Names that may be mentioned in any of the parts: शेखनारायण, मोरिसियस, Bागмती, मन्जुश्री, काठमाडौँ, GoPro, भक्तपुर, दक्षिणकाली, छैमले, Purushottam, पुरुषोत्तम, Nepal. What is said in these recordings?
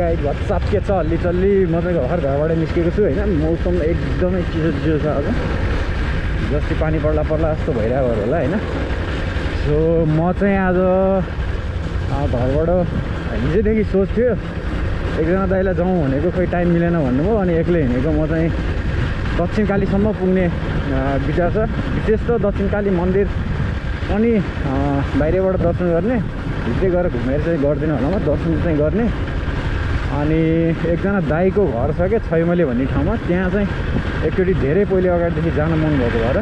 Guide भत्साप के छ हल्ली चल्ली म चाहिँ घर घरबाट निस्केको छु हैन मौसम एकदमै चिसो छ आज जस्तै पानी पर्ला पर्ला जस्तो भइरहेको होला हैन सो म चाहिँ आज घरबाट हिजोदेखि सोच्थ्यो एकजना दाइलाई जाउँ भनेको खै टाइम मिलेन भन्नुभयो अनि एक्लै हिँडेको म चाहिँ दक्षिणकालीसम्म पुग्ने विचार छ विशेष त दक्षिणकाली मन्दिर अनि बाहिरबाट दर्शन गर्ने भित्रै गएर घुमेर चाहिँ गर्दिनँ होला म दर्शन चाहिँ गर्ने अनि एकजना दाईको घर छ के छैमले भन्ने ठाउँमा त्यहाँ चाहिँ एकचोटि धेरै पहिले अगाडिदेखि जान मन भएको भएर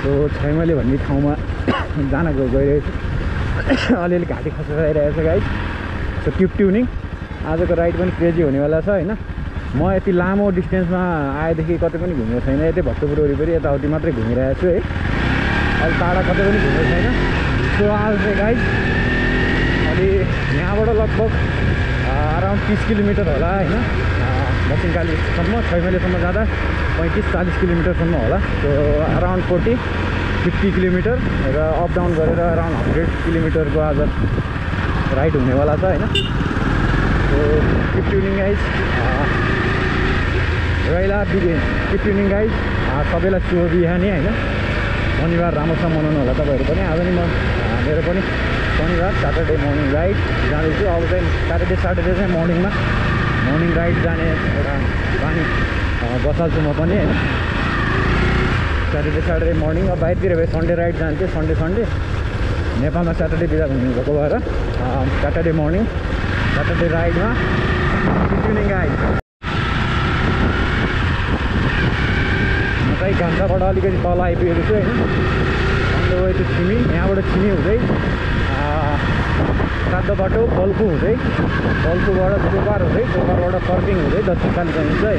सो छैमले भन्ने ठाउँमा जान गइरहेको छु अलिअलि घाँटी खसिरहेको छ गाइस सो किप ट्युनिङ आजको राइड पनि क्रेजी हुनेवाला छ हैन म यति लामो डिस्टेन्समा आएदेखि कतै पनि घुमेको छैन यतै भक्तपुर वरिपरि यताउति मात्रै घुमिरहेको छु है अब टाढा कतै पनि घुमेको छैन सो आज चाहिँ गाइस अनि यहाँबाट लगभग अराउन्ड 30 किलोमिटर होला हैन दक्षिणकालीसम्म छैमलेसम्म जाँदा 35-40 किलोमिटरसम्म होला सो अराउन्ड 40-50 किलोमिटर र अप डाउन गरेर अराउन्ड 100 किलोमिटरको आज राइड हुनेवाला छ हैन सो किप ट्युनिङ गाइस रैला बिगिन किप ट्युनिङ गाइस सबैलाई शुभ बिहानी हैन शनिबार राम्रोसँग मनाउनु होला तपाईहरु पनि आज नि म मेरो पनि शनिबार सैटरडे मर्निङ राइड जाँदैछु अब चाहिँ सैटरडे चाहिँ मर्निङमा मर्निङ राइड जाने एउटा बानी बसाल्छु म पनि हैन सैटरडे मर्निङ अब बाहिरतिर भए सन्डे राइड जान्थे सन्डे नेपालमा सैटरडे बिदा हुनुभएको भएर सैटरडे मर्निङ सैटरडे राइडमा इभिनिङ गाइड म चाहिँ घाँसाबाट अलिकति तल आइपुगेको छु होइन अन्त वे टु छिमी यहाँबाट छिमी हुँदै सातो बाटो बल्खु हुँदै बल्खुबाट चोपार हुँदै चोपारबाट फर्किङ हुँदै दक्षिणकाली जान्छ है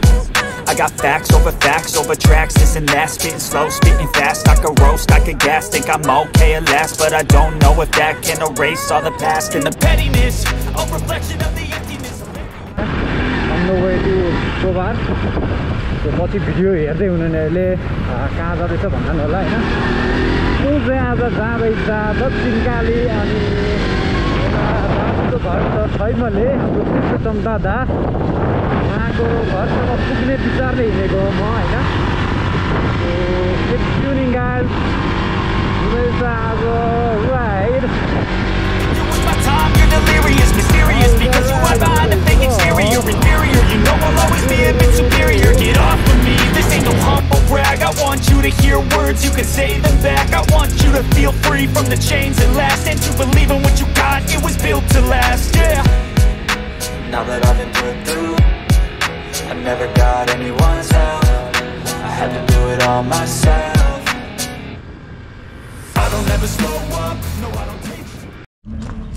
I got facts over tracks This and that, spitting slow, spitting fast I could roast, I could gas, think I'm okay at last But I don't know if that can erase all the past And the pettiness, a reflection of the emptiness On the way to Sobar So पछि video हेर्दै हुनुहुनेहरुले कहाँ जादैछ भन्नु होला हैन म चाहिँ आज जाँदैछ दक्षिणकाली अनि दाजुको घर त छैमले पुरुषोत्तम दादा उहाँको घरसम्म पुग्ने विचारले हिँडेको म हैन किप ट्युनिङ गाइज हुँदैछ आज ride Feel free from the chains at last And to believe in what you got, it was built to last, yeah Now that I've been put through I never got anyone's help I had to do it all myself I don't ever slow up, no I don't take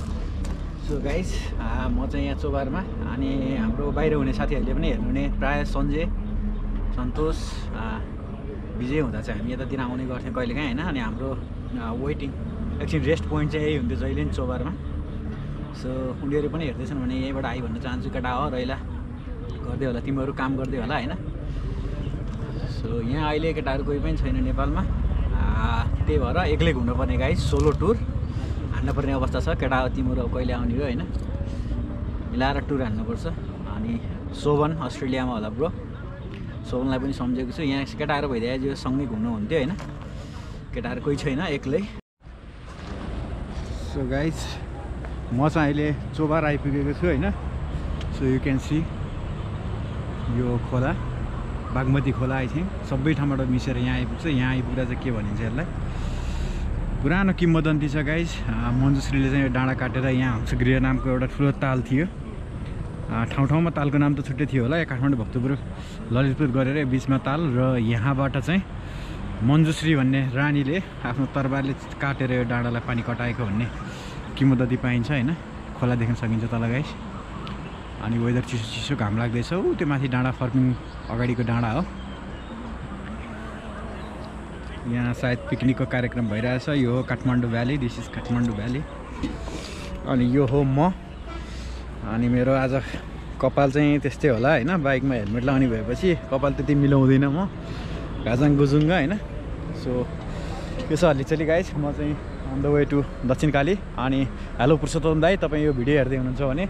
So guys, म चाहिँ यहाँ चोबारमा अनि हाम्रो बाहिर हुने साथीहरुले पनि हेर्नु हुने प्राय सञ्जय सन्तोष विजय हुँदा चाहिँ हामी यतातिर आउने गर्थ्यौं कहिलेकाहीँ हैन अनि हाम्रो वेटिङ एकछिन रेस्ट पोइन्ट चाहिँ यही हुन्थ्यो जहिले नि चोबारमा सो उनीहरु पनि हेर्दैछन् भने यहीबाट आइ भन्न चाहन्छु केटा हो रैला गर्दै होला तिमीहरु काम गर्दै होला हैन सो यहाँ अहिले केटाहरु कोही पनि छैन नेपालमा त्यही भएर एक्लै घुम्नु पर्ने गाइस सोलो टुर हान्न पर्ने अवस्था छ केटा हो तिमीहरु कहिले आउने हो हैन मिलाएर टुर हान्न पर्छ अनि शोभन अस्ट्रेलियामा होला ब्रो सोभनलाई पनि सम्झेको छु यहाँ केटाहरु भइदिए जो सँगै घुम्नु हुन्थ्यो हैन केटाहरु कोही छैन एक्लै सो गाइस म चाहिँ अहिले चोबार आइपुगेको छु हैन सो यु क्यान सी यो खोला बागमती खोला आई थिंक सबै ठाउँबाट मिसेर यहाँ आइपुग्छ यहाँ आइपुग्दा चाहिँ के भनिन्छ यसलाई पुरानो किम्बदन्ती छ गाइस मन्जुश्रीले चाहिँ डाँडा काटेर यहाँ हुन्छ गृह नामको एउटा ठुलो ताल थियो ठाउँ ठाउँमा तालको नाम त छुट्टै थियो होला काठमाडौँ भक्तपुर ललितपुर गरेर बीचमा ताल र यहाँबाट चाहिँ मन्जुश्री भन्ने रानीले आफ्नो तरबारले काटेर यो डाँडालाई पानी कटाएको भन्ने किम्बदन्ती पाइन्छ हैन खोला देख्न सकिन्छ तल गाइस अनि वेदर चिसो चिसो घाम लाग्दैछ त्यो माथि डाँडा फर्किङ अगाडिको डाँडा हो यहाँ सायद पिकनिक को कार्यक्रम भइरहेछ यो हो काठमाडौँ valley this is काठमाडौँ valley अनि यो हो म अनि मेरो आज कपाल चाहिँ त्यस्तै होला हैन बाइकमा हेलमेट लाउने भएपछि कपाल त्यति मिलाउँदैन म गाजाङ गुजुङगा हैन सो यो छ लिचली गाइस म चाहिँ अन द वे टु दक्षिण काली अनि हेलो पुरुषोत्तम दाइ तपाई यो भिडियो हेर्दै हुनुहुन्छ भने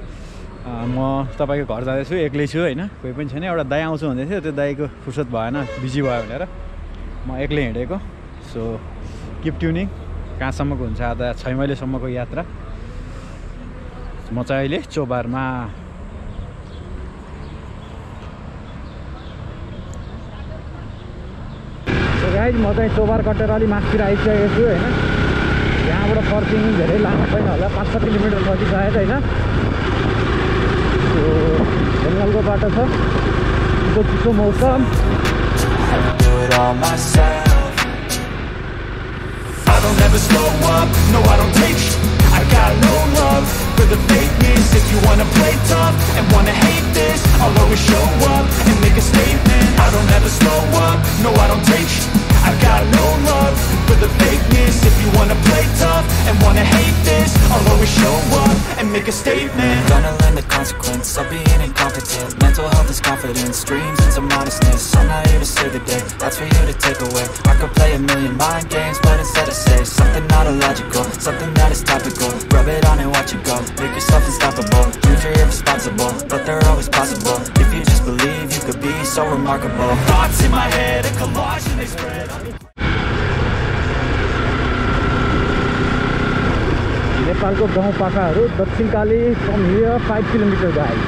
म तपाईको घर जाँदैछु एक्लै छु हैन कोही पनि छैन एउटा दाइ आउँछु भन्दै थियो त्यो दाइको फुर्सद भएन बिजी भयो भनेर म एक्लै हिँडेको सो किप ट्युनिङ कहाँसम्मको हुन्छ आज 6 महिनासम्मको यात्रा म चाहिँ अहिले चोबारमा सो गाइज म चाहिँ चोबार कटेर अलि माथितिर आइसकेको छु हैन यहाँबाट फर्किनु धेरै लामो छैन होला 5-7 किलोमिटर जति गएछ हैन सो जङ्गलको बाटो छ यो चिसो मौसम on myself I don't ever slow up no I don't take I got no love for the fakeness if you want to play tough and want to hate this I'll always show up and make a statement I don't ever slow up no I don't take I got no love for the fakeness if you want to play tough and want to hate this I'll always show up and make a statement gonna learn the consequence of being incompetent mental health is confidence dreams into modestness I'm not here to save the day that's for you to take away I could play a million mind games but instead I say something not illogical something that is topical rub it on and watch it go make yourself unstoppable dreams are irresponsible but they're always possible if you just believe you could be so remarkable thoughts in my head a collage and they spread नेपालको गाउँ पाखाहरु Dakshinkali from here 5 kilometre guys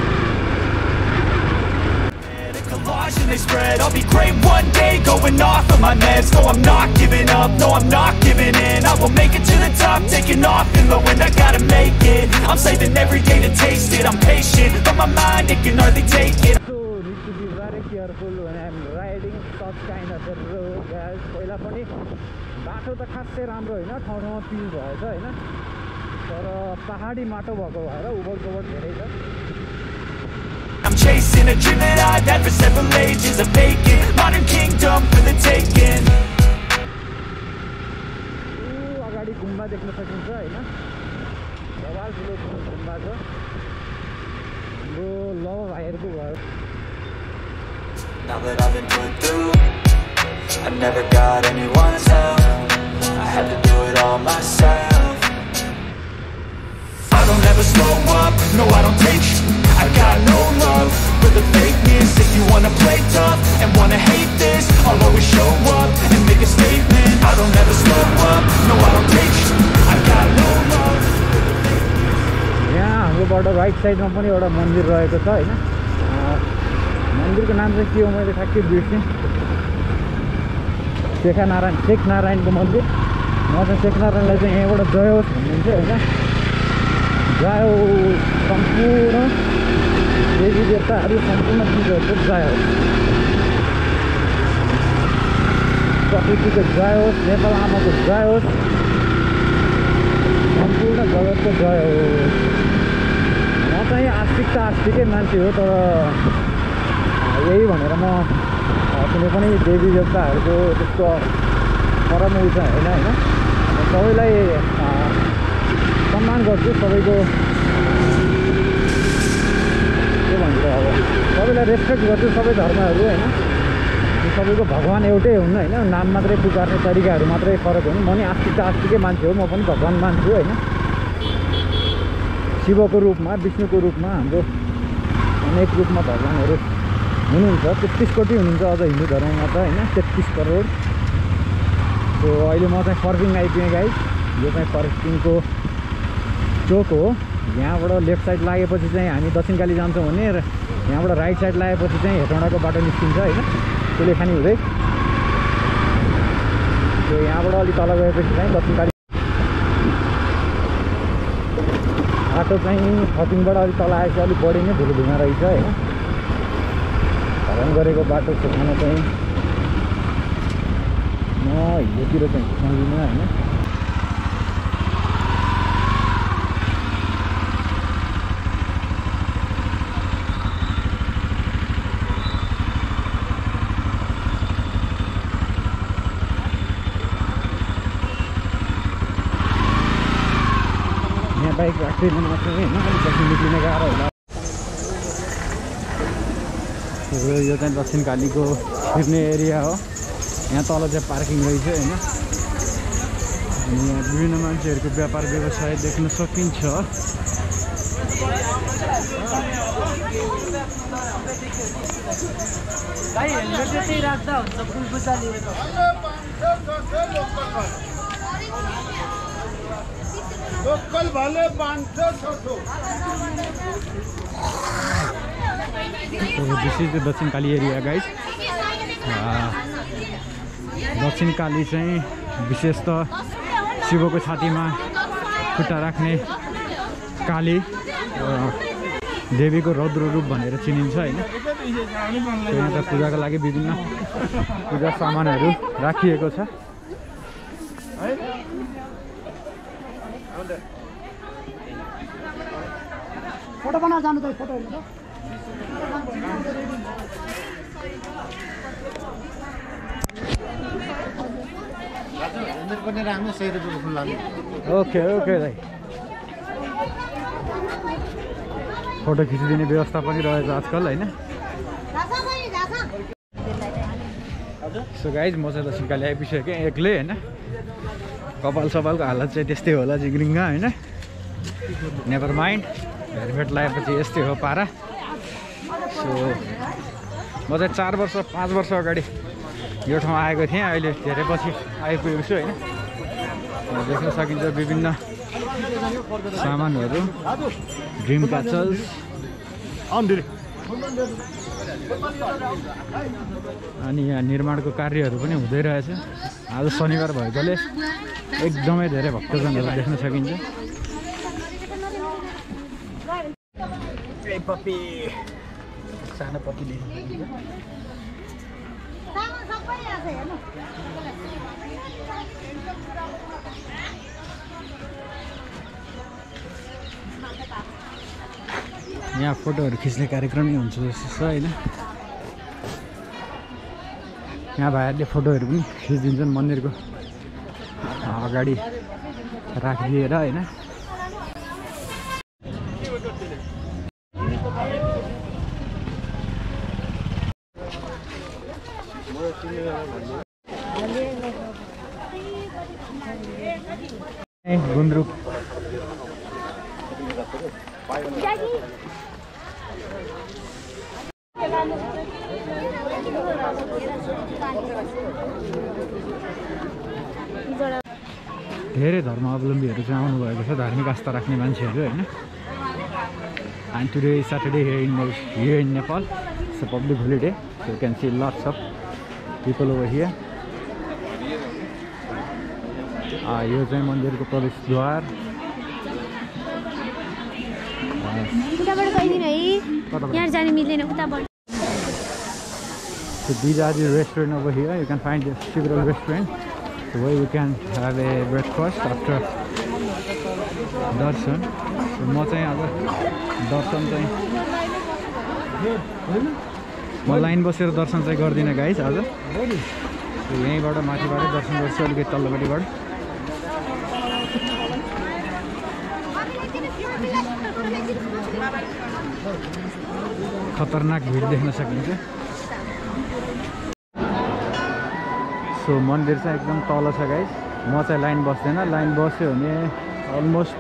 They spread I'll be great one day going off of my meds no I'm not giving up no I'm not giving in I will make it to the top taking off in the wind I gotta make it I'm saving every day to taste it I'm patient but my mind it can hardly take it So need to be very careful when I'm riding such kind of a road guys पहिला पनि बाटो त खासै राम्रो हैन ठाउँ ठाउँमा पिल भएछ हैन तर पहाडी माटो भएको भएर उबड-खाबड धेरै छ I'm chasing a dream that I've had for several ages A vacant modern kingdom for the taking अगाडि गुम्बा देख्न सकिन्छ हैन बवाल ठुलो गुम्बा छ हाम्रो लभ भाइहरुको घर Now that I've been put through I never got anyone's help I had to do it all myself I don't ever slow up No I don't take I got no love for the fakeness If you wanna play tough and wanna hate this I'll always show up and make a statement I don't ever slow up, no I don't take shit I got no love for the fakeness यहाँ हाम्रोबाट right साइडमा पनि एउटा मन्दिर रहेको छ हैन मन्दिरको नाम चाहिँ के हो मैले ठ्याक्कै बिर्सेँ शेखनारायणको मन्दिर म चाहिँ शेखनारायणलाई चाहिँ यहाँबाट जय होस् भन्नुहुन्छ हैन जय होस् सम्पूर्ण देवी देवताहरु सम्पूर्ण जीवहरूको जय होस् प्रकृतिको जय होस् नेपाल आमाको जय होस् सम्पूर्ण जगतको जय होस् म चाहिँ आस्तिकै मान्छे हो तर यही भनेर म कुनै पनि देवी देवताहरुको त्यस्तो परम उच्च हैन हैन सबैलाई सम्मान गर्छु सबैको सबैलाई रेस्पेक्ट गर्छु सबै धर्महरु हैन सबैको भगवान एउटै हुन्न हैन नाम मात्रै पुकार्ने तरिकाहरु मात्रै फरक हुन् म नि आस्तिकै मान्छे हो म पनि भगवान मान्छु हैन शिवको रूपमा विष्णुको रूपमा हाम्रो अनेक रूपमा भगवानहरु हुनुहुन्छ 33 कोटी हुनुहुन्छ अझ हिन्दू धर्ममा त हैन 33 करोड सो अहिले म चाहिँ फर्किङ आइपुगे गाइस यो चाहिँ फर्किङको चोक हो यहाँबाट लेफ्ट साइड लागेपछि चाहिँ हामी दक्षिण काली जान्छौं भने यहाँबाट राइट साइड लागेपछि चाहिँ हेटौँडाको बाटो निस्किन्छ हैन कोलेखानी हुँदै सो यहाँबाट अलि तल गएपछि चाहिँ दक्षिण काली बाटो चाहिँ खतिङबाट अलि तल आएपछि अलि बढी नै धुलोधुमा रहेछ हैन। भर्न गरेको बाटो छुट्न चाहिँ म हिँडेतिर चाहिँ छुट्दिनँ हैन। बाइक राख्दै नमस्ते हैन दक्षिण निक्लिने गाह्रो होला। यो चाहिँ दक्षिण कालीको फिर्ने एरिया हो। यहाँ तल चाहिँ पार्किङ रहेछ हैन। यहाँ विभिन्न मान्छेहरुको व्यापार व्यवसाय देख्न सकिन्छ। भाइ हेलमेट चाहिँ राख्दा हुन्छ फुलबुचा लिएको। लोकल भले 500 600। दिस इज द दक्षिण काली एरिया गाइज। दक्षिण काली चाहिँ विशेष त शिवको छातीमा खुट्टा राख्ने काली देवीको रौद्र रूप भनेर चिनिन्छ हैन। यहाँ त पूजाका लागि विभिन्न पूजा सामानहरू राखिएको छ। फोटो बना जानु त फोटो हेर्नु त। ओके ओके दाइ फोटो खिचिदिने व्यवस्था पनि रहेछ आजकल हैन। सो गाइज म चाहिँ दक्षिण काली आइपुगेँ एक्लै हैन। कपाल सपालको हालत चाहिँ त्यस्तै होला जिग्रिङ्गा हैन। नेभर माइन्ड हेलमेट लगाएपछि यस्तै हो पारा। सो म चाहिँ 4 वर्ष 5 वर्ष अगाडि यो ठाउँ आएको थिएँ। अहिले धेरै पछि आइपुगेको छु हैन। देख्न सकिन्छ विभिन्न सामानहरू ड्रिम प्याचल्स अनि यहाँ निर्माणको कार्यहरू पनि हुँदै रहेछ। आज शनिबार भएकोले एकदमै धेरै भक्तजनहरू देख्न सकिन्छ। पपी सानो पपीले यहाँ फोटोहरू खिच्ने कार्यक्रमै हुन्छ जस्तो छ हैन। यहाँ भाइहरूले फोटोहरू पनि खिचिदिन्छन् मन्दिरको अगाडि राखिदिएर हैन। गुन्द्रुक धेरै धर्मावलम्बीहरू चाहिँ आउनुभएको छ, धार्मिक आस्था राख्ने मान्छेहरू हैन। And today Saturday here in Nepal it's a public holiday. You can see lots of people over here. यो चाहिँ मन्दिरको प्रवेशद्वार। So these are the restaurant over here. You can find the several restaurant where you can have a breakfast after darshan. So म चाहिँ आज दर्शन चाहिँ म line बसेर दर्शन चाहिँ गर्दिनँ गाइज आज। यहीँबाट माथिबाट दर्शन गर्छु अलिकति तल्लोपट्टिबाट। खतरनाक भिड देख्न सकिन्छ। सो मन्दिर चाहिँ एकदम तल छ गाइज। म चाहिँ लाइन बस्दैन, लाइन बस्यो भने अलमोस्ट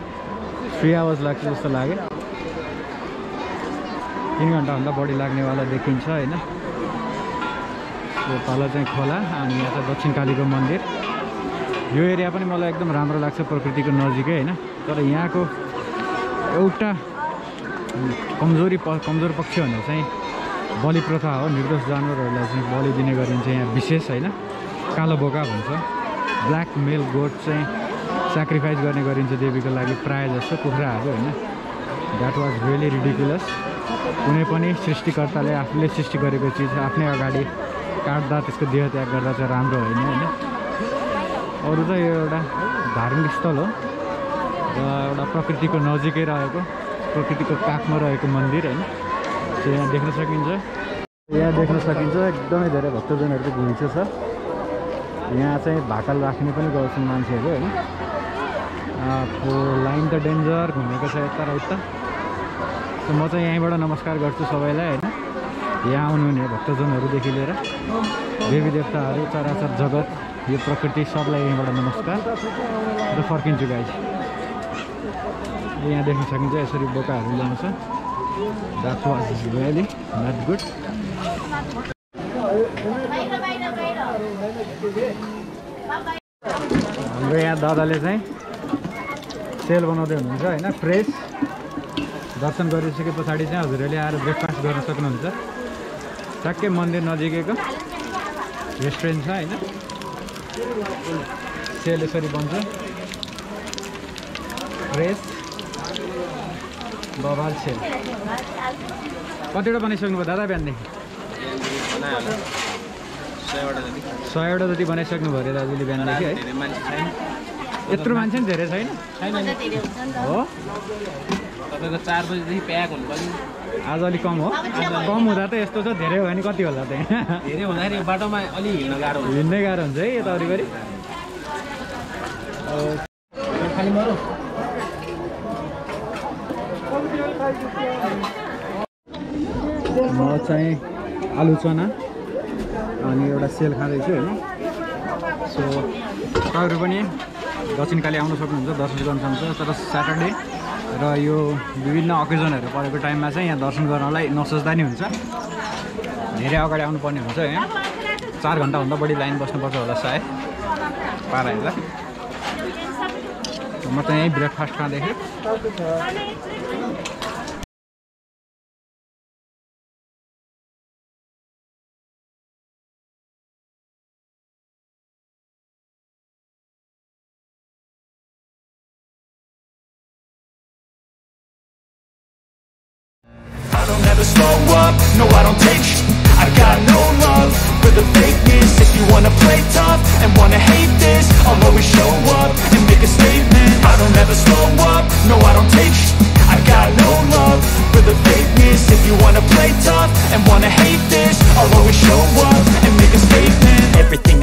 3 आवर्स लाग्छ जस्तो लाग्यो। 3 घन्टाभन्दा बढी लाग्नेवाला देखिन्छ हैन। यो तल चाहिँ खोला अनि यहाँ चाहिँ दक्षिण कालीको मन्दिर। यो एरिया पनि मलाई एकदम राम्रो लाग्छ प्रकृतिको नजिकै हैन। तर यहाँको एउटा कमजोर पक्ष भनेर चाहिँ बलि प्रथा हो। निर्दोष जानवरहरूलाई चाहिँ बलि दिने गरिन्छ यहाँ विशेष हैन। कालो बोका भन्छ, ब्ल्याक मेल गोट चाहिँ सेक्रिफाइस गर्ने गरिन्छ देवीको लागि प्रायः जस्तो कुखुराहरू हैन। That was really ridiculous. कुनै पनि सृष्टिकर्ताले आफूले सृष्टि गरेको चीज आफ्नै अगाडि काट्दा त्यसको देहत्याग गर्दा चाहिँ राम्रो हैन हैन अरु त यो एउटा धार्मिक स्थल हो र एउटा प्रकृतिको नजिकै रहेको प्रकृतिको काखमा रहेको मन्दिर हैन सो यहाँ देख्न सकिन्छ एकदमै धेरै भक्तजनहरुको घुइँचो छ यहाँ चाहिँ भाकल राख्ने पनि गर्छन् मान्छेहरु हैन आको लाइन त डेन्जर घुमेको छ यता र उता So म चाहिँ यहीबाट नमस्कार गर्छु सबैलाई हैन यहाँ आउनुहुने भक्तजनहरु देखि लिएर देवी देवताहरु चराचर जगत यो प्रकृति सबलाई यहीबाट नमस्कार र फर्किन्छु गाइस यहाँ देख्न सकिन्छ यसरी बोकाहरु ल्याउँछ That was really not good हाम्रो यहाँ दादाले चाहिँ सेल बनाउँदै हुनुहुन्छ हैन फ्रेश दर्शन गरिसके पछाडी चाहिँ हजुरहरुले आएर ब्रेकफास्ट गर्न सक्नुहुन्छ टक्कै मन्दिर नजिकैको रेस्टुरेन्ट छ हैन सेल यसरी बन्छ फ्रेश बबाल सेल कतिवटा बनाइसक्नु भयो दादा बिहानदेखि 100 वटा जति बनाइसक्नु भयो दाजुले बिहानदेखि है यत्रो मान्छे नि धेरै छैन हो तपाईको 4 बजे देखि प्याक हुन पनि आज अलि कम हो कम हुँदा त यस्तो छ धेरै हो नि कति होला त धेरै हुँदा नि बाटोमा अलि हिँड्न गाह्रो हुन्छ है यता अरिबरी खाली मरो म चाहिँ आलु चना अनि एउटा सेल खादै छु हैन सो तपाईहरु पनि दक्षिणकाली आउन सक्नुहुन्छ दर्शन गर्न सक्नुहुन्छ तर सटरडे र यो विभिन्न अकेजनहरु परेको टाइममा चाहिँ यहाँ दर्शन गर्नलाई नसोच्दा नि हुन्छ धेरै अगाडि आउनु पर्ने हुन्छ यहाँ 4 घण्टा भन्दा बढी लाइन बस्नु पर्छ होला सायद पारा होला म त यही ब्रेकफास्ट खादै थिएँ Slow up, no I don't take sh** I got no love for the fakeness If you wanna play tough and wanna hate this I'll always show up and make a statement I don't ever slow up, no I don't take sh** I got no love for the fakeness If you wanna play tough and wanna hate this I'll always show up and make a statement Everything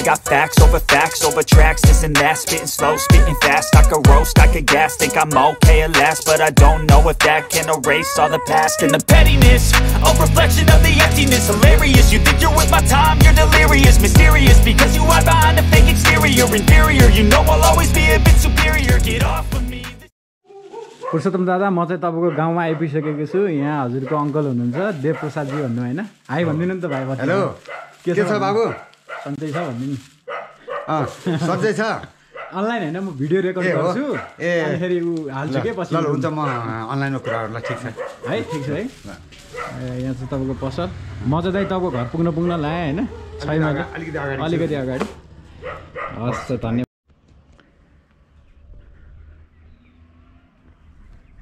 I got facts over tracks, this and that Spitting slow, spitting fast, I could roast, I could gas Think I'm okay at last, but I don't know if that can erase all the past And the pettiness, a reflection of the emptiness Hilarious, you think you're worth my time, you're delirious Mysterious, because you hide behind a fake exterior Inferior, you know I'll always be a bit superior Get off of me Purushottam dada, म चाहिँ तपाईको गाउँमा आइपुगेको छु यहाँ हजुरको uncle हुनुहुन्छ देवप्रसाद जी भन्नु हैन हाय भन्दिनु नि त भाइ हेलो के छ बाबु सन्चै छ भन्नु नि सन्चै छ अनलाइन हैन म भिडियो रेकर्ड गर्छु अनि फेरि उ हाल्छु के पछि ल हुन्छ म अनलाइनमा कुराहरुला ठीक छ है ठीक छ है यहाँ चाहिँ तपाईको पसल म चाहिँ तपाईको घर पुग्न लाए हैन छैन अलिकति अगाडि हस् धन्यवाद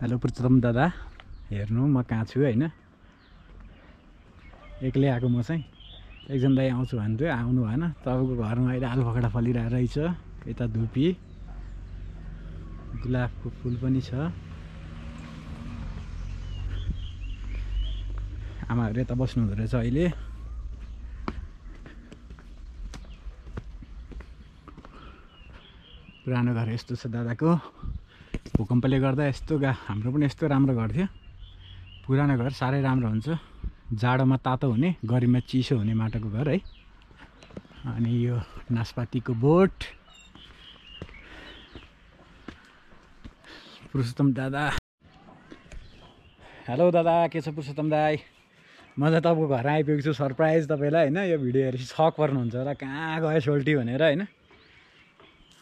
हेलो पुरुषोत्तम दादा हेर्नु म कहाँ छु हैन एक्लै आको म चाहिँ एकजना दाइ आउँछु भन्दै आउनु भएन तपाईको घरमा अहिले आलुखडा फलिरहेको रहेछ यता धुपी गुलाबको फूल पनि छ आमाहरु यता बस्नु हुँदै रहेछ अहिले पुरानो घर यस्तो छ दादाको भूकम्पले गर्दा यस्तो हाम्रो पनि यस्तो राम्रो घर थियो पुरानो घर सारै राम्रो हुन्छ जाडोमा तातो हुने गर्मीमा चिसो हुने माटोको घर है अनि यो नास्पातीको बोट पुरुषोत्तम दादा हेलो दादा के छ पुरुषोत्तम दाइ म चाहिँ तपाईको घर आइपुगेको छु सरप्राइज तपाईलाई हैन यो भिडियो हेरेर शक पर्नुहुन्छ होला कहाँ गयो सोल्टी भनेर हैन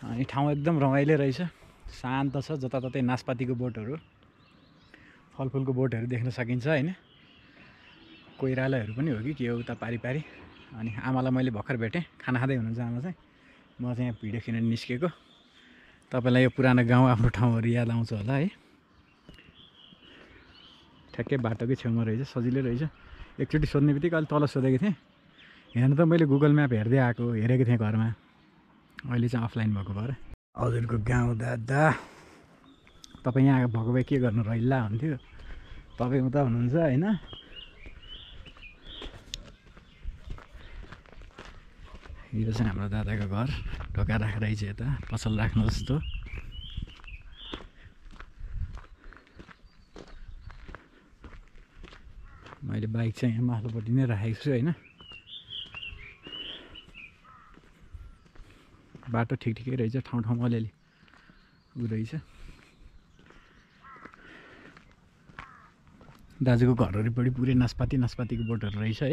अनि ठाउँ एकदम रमाइलो रहेछ शान्त छ जताततै नास्पातीको बोटहरु फलफुलको बोटहरु देख्न सकिन्छ हैन कोइरालाहरु पनि हो कि के हो उता पारी पारी अनि आमालाई मैले भर्खर भेटे खाना खादै हुनुहुन्छ आमा चाहिँ म चाहिँ यहाँ भिडियो किन निस्केको तपाईलाई यो पुरानो गाउँ आफ्नो ठाउँहरु याद आउँछ होला है ठ्याक्कै बाटोकै छेउमा रहेछ सजिलै रहेछ एकचोटी सोध्नेबित्तिकै अलि तल सोधेको थिए हेर्न त मैले गुगल म्याप हेर्दै आएको हेरेको थिए घरमा अहिले चाहिँ अफलाइन भएको भएर हजुरको गाउँ दादा तपाई यहाँ आएको भए के गर्नु रहिला हुन्थ्यो तपाई उता हुनुहुन्छ हैन यो चाहिँ हाम्रो दादाको घर ढोका राखेरै छ यता पसल राख्नु जस्तो मैले बाइक चाहिँ यहाँ माथिल्लोपट्टि नै राखेको छु हैन बाटो ठिक ठिकै रहेछ ठाउँ ठाउँमा अलिअलि उ रहेछ दाजुको घर वरिपरि पुरै नास्पातीको बोटहरू रहेछ है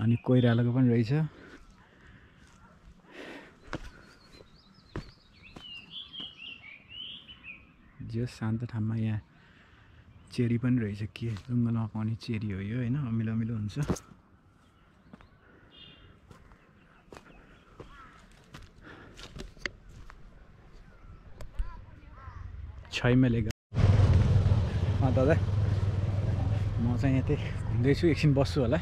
अनि कोइरालाको पनि रहेछ जो शान्त ठाउँमा यहाँ चेरी पनि रहेछ के जंगलमा पाउने चेरी हो यो हैन अमिलो अमिलो हुन्छ छैमलेगा दादा म चाहिँ यतै घुम्दै छु एकछिन बस्छु होला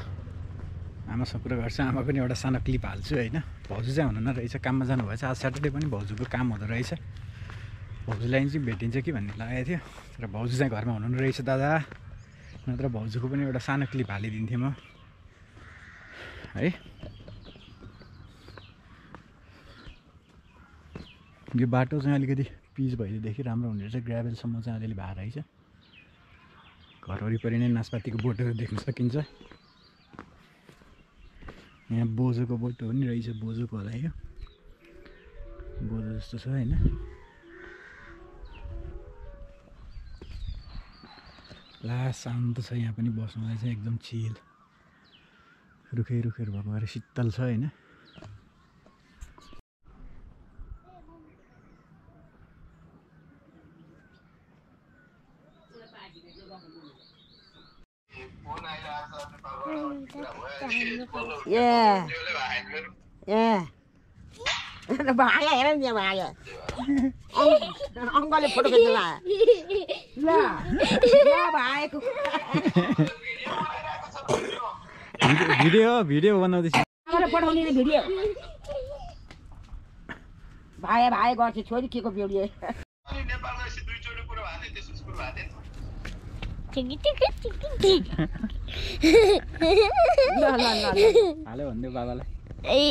आमासँग कुरा गर्छु आमा पनि एउटा सानो क्लिप हाल्छु हैन भाउजू चाहिँ हुनुहुन्न रहेछ काममा जानु भएछ आज स्याटरडे पनि भाउजूको काम हुँदो रहेछ भाउजूलाई चाहिँ भेटिन्छ कि भन्ने लागेको थियो तर भाउजू चाहिँ घरमा हुनुहुन्न रहेछ दादा नत्र भाउजूको पनि एउटा सानो क्लिप हालिदिन्थेँ म है यो बाटो चाहिँ अलिकति पिच भइदिएदेखि राम्रो हुने रहेछ ग्राभेलसम्म चाहिँ अलिअलि भार रहेछ घर वरिपरि नै नास्पातीको बोटहरू देख्न सकिन्छ यहाँ बोजोको बोटो पनि रहेछ बोजोको होला यो बोजो जस्तो छ हैन ला शान्त छ यहाँ पनि बस्नुलाई चाहिँ एकदम चिल रुखै भएको भएर शीतल छ हैन भिडियो बनाउँदै छु भाइ गर्छ छोरी के को बेउडी हालो भन्दै बाबालाई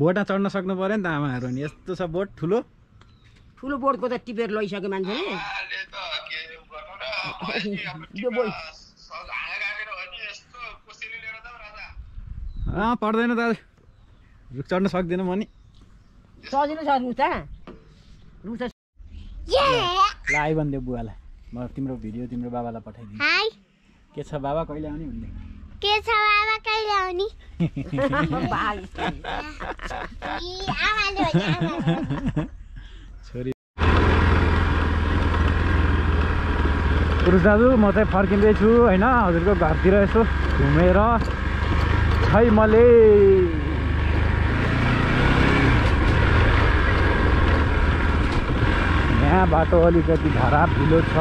बोटा चढ्न सक्नु पर्यो नि त आमाहरु नि यस्तो छ बोट ठुलो ठुलो बोटको त टिपेर लैसक्यो मान्छेले पर्दैन दाजु रुख चढ्न सक्दिनँ म नि सजिलो छ रुख त लाइ भन्दै बुवालाई म तिम्रो भिडियो तिम्रो बाबालाई पठाइदिन्छु हाय के छ बाबा कहिले आउने भन्दै के छ बाबा कहिले आउने बाल इ आमाले हो आमा छोरी पुरुष दाजु म चाहिँ फर्किँदै छु हैन हजुरको घरतिर यसो घुमेर छैमले यहाँ बाटो अलिकति धरापिलो छ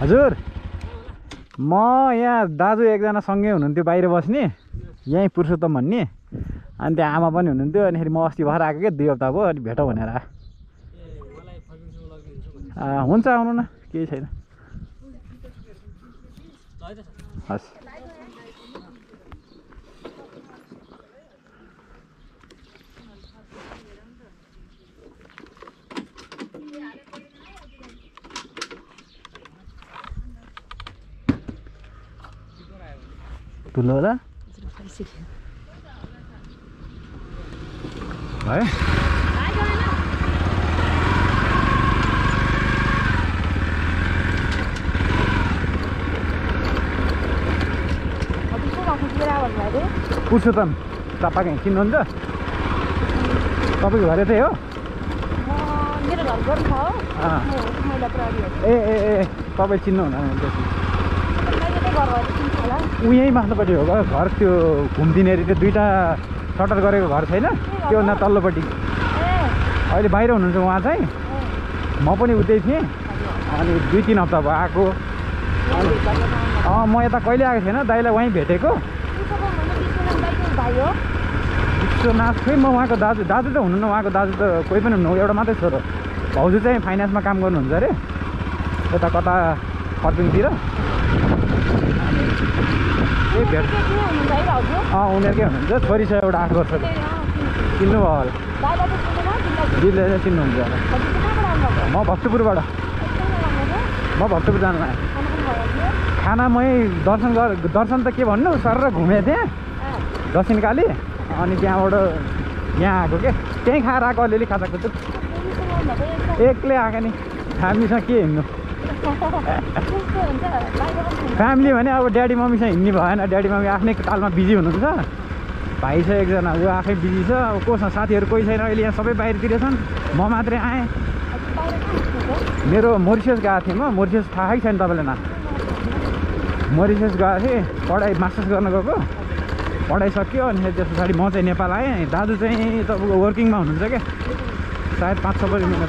हजुर म यहाँ दाजु एकजना सँगै हुनुहुन्थ्यो बाहिर बस्ने यहीँ पुरुषोत्तम भन्ने अनि त्यहाँ आमा पनि हुनुहुन्थ्यो अनि फेरि म अस्ति भएर आएको क्या 2 हप्ता भयो अनि भेटौँ भनेर हुन्छ आउनु न केही छैन हस् Tulola? Bye. Purushottam, तपाईं किन्नुहुन्छ? तपाईको घर त्यही हो? मेरो घर गोरखा हो। मैले प्राडी हो। ए तपाई चिन्नुहुन्न त्यसो। मैले के घर चिन्छ होला? उहीै माथ्लोपट्टि हो घर त्यो घुम्दिनेरी त्यो दुईटा सटर गरेको घर छैन? त्यो न तल्लोपट्टि। ए अहिले बाहिर हुनुहुन्छ उहाँ चाहिँ? म पनि उतै थिएँ। अनि 2-3 हप्ता भयो आको। म यता कहिले आएको थिएन दाइलाई वही भेटेको। विश्वनाथ खै म उहाँको दाजु त हुनुहुन्न उहाँको दाजु त कोही पनि हुनुहुन्न एउटा मात्रै छोरो भाउजू चाहिँ फाइनेन्समा काम गर्नुहुन्छ अरे यता कता फर्पिङतिर उनीहरूकै हुनुहुन्छ छोरी छ एउटा 8 वर्षको चिन्नुभयो होला दिदीले चाहिँ चिन्नुहुन्छ होला म भक्तपुर जानु आएँ खाना मै दर्शन त के भन्नु सर र घुमेँ त्यहाँ दक्षिणकाली अनि त्यहाँबाट यहाँ आएको के त्यहीँ खाएर आएको अलिअलि खाजा खुचु एक्लै आएको नि फ्यामिलीसँग के हिँड्नु फ्यामिली भने अब ड्याडी मम्मीसँग हिँड्ने भएन ड्याडी मम्मी आफ्नै तालमा बिजी हुनुहुन्छ भाइ छ एकजना ऊ आफै बिजी छ अब कोसँग साथीहरू कोही छैन अहिले यहाँ सबै बाहिरतिर छन् म मात्रै आएँ मेरो मोरिसियस गएको थिएँ म मोरिसियस थाहै छैन तपाईँलाई न मोरिसियस गएको थिएँ पढाइ मास्टर्स गर्न गएको पढाइ सक्यो अनि त्यस पछाडि म चाहिँ नेपाल आएँ दाजु चाहिँ तपाईँको वर्किङमा हुनुहुन्छ क्या सायद 5-6 मिनट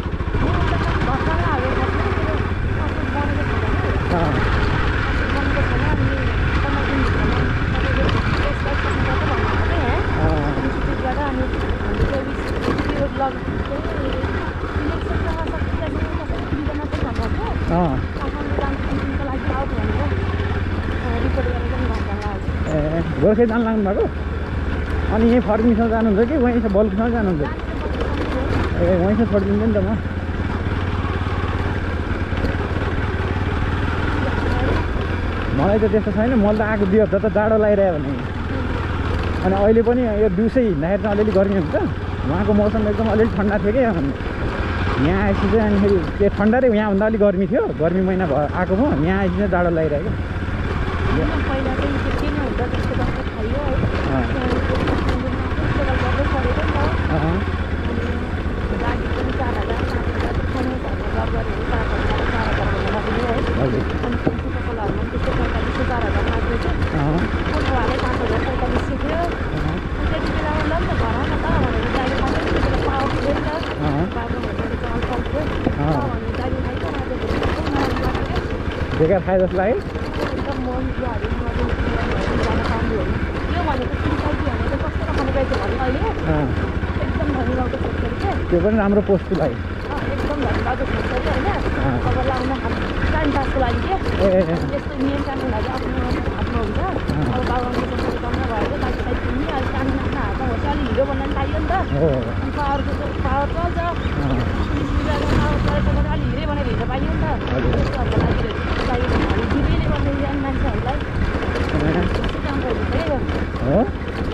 त गोर्खै जान लाग्नु भएको अनि यहीँ फर्किन्छ जानुहुन्छ कि वहीँ बल्बसँग जानुहुन्छ ए वहीँसँग फर्किन्छ नि त म मलाई त त्यस्तो छैन मलाई त आएको 2 हप्ता त जाडो लागिरह्यो भने अनि अहिले पनि यो दिउँसै हिँड्दाखेरि चाहिँ अलिअलि गर्मी हुन्छ उहाँको मौसम एकदम अलिअलि ठन्डा थियो क्या यहाँ यहाँ आएपछि चाहिँ अनि फेरि त्यो ठन्डा र यहाँभन्दा अलिक गर्मी थियो गर्मी महिना भयो आएको म यहाँ आएपछि चाहिँ जाडो लागिरहेको बेकार खाए जस्तो लाग्यो त्यो पनि राम्रो पोस्टको लागि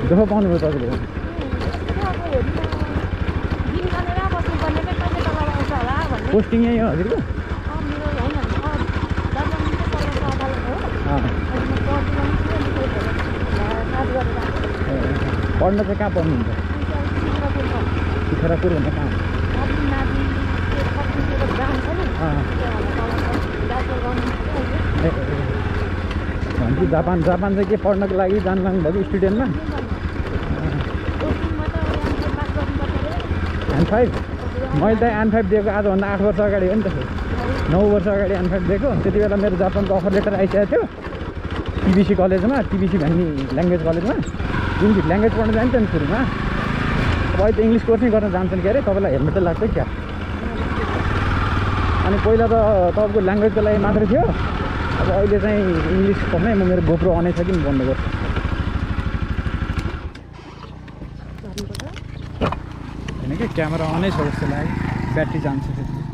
दुःख पाउनुभयो तपाईँले पोस्टिङ यही हो हजुरको पढ्न चाहिँ कहाँ पढ्नुहुन्छ शिखरापुर भन्ने कहाँ भनेपछि जापान चाहिँ के पढ्नको लागि जान लाग्नुभयो स्टुडेन्टमा 5 मैले त एन5 दिएको आजभन्दा 8 वर्ष अगाडि हो नि त 9 वर्ष अगाडि एन5 दिएको त्यति बेला मेरो जापानको अफर लेटर आइसकेको थियो TBC college में TBC भाई language college में जिनकी language पढ़ने जानते हैं शुरू में वही तो English course नहीं करना जानते हैं क्या रे तो वाला helmet तो लगता है क्या अने पहला तो आपको language के लिए मात्र थियो अब वही जैसे English पढ़ने में मेरे GoPro आने से किन बंद कर इनके कैमरा आने से उससे लाइक बैटरी जान सकते हैं